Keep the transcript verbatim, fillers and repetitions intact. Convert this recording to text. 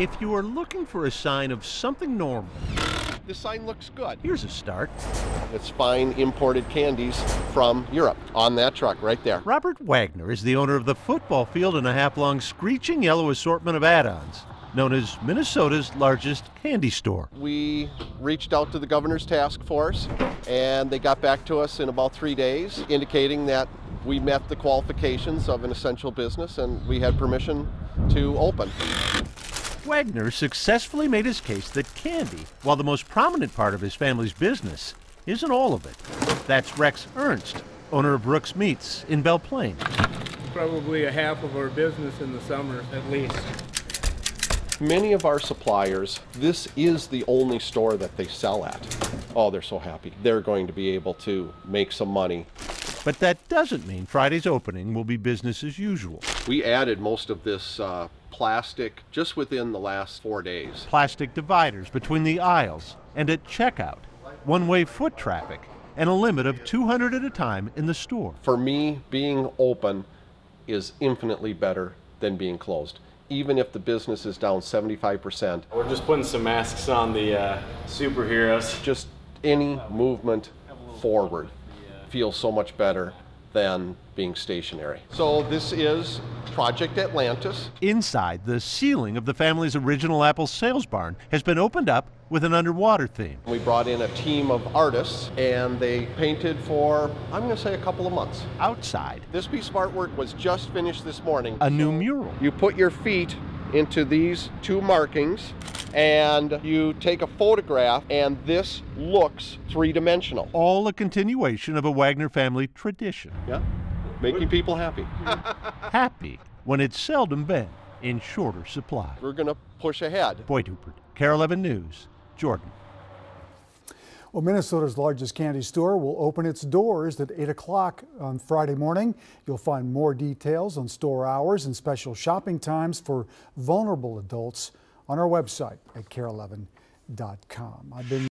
if you are looking for a sign of something normal. This sign looks good. Here's a start. It's fine imported candies from Europe on that truck right there. Robert Wagner is the owner of the football field and a half-long screeching yellow assortment of add-ons, known as Minnesota's largest candy store. We reached out to the governor's task force, and they got back to us in about three days, indicating that we met the qualifications of an essential business and we had permission to open. Wagner successfully made his case that candy, while the most prominent part of his family's business, isn't all of it. That's Rex Ernst, owner of Brooks Meats in Belle Plaine. Probably a half of our business in the summer, at least. Many of our suppliers, this is the only store that they sell at. Oh, they're so happy. They're going to be able to make some money. But that doesn't mean Friday's opening will be business as usual. We added most of this uh, plastic just within the last four days. Plastic dividers between the aisles and at checkout, one-way foot traffic, and a limit of two hundred at a time in the store. For me, being open is infinitely better than being closed, even if the business is down seventy-five percent. We're just putting some masks on the uh, superheroes. Just any movement forward feels so much better than being stationary. So this is Project Atlantis. Inside, the ceiling of the family's original apple sales barn has been opened up with an underwater theme. We brought in a team of artists, and they painted for, I'm gonna say, a couple of months. Outside, this piece of artwork was just finished this morning. A new mural. You put your feet into these two markings, and you take a photograph, and this looks three-dimensional. All a continuation of a Wagner family tradition. Yeah, making people happy. Happy when it's seldom been in shorter supply. We're going to push ahead. Boyd Hooper, Care eleven News, Jordan. Well, Minnesota's largest candy store will open its doors at eight o'clock on Friday morning. You'll find more details on store hours and special shopping times for vulnerable adults on our website at care eleven dot com. I've been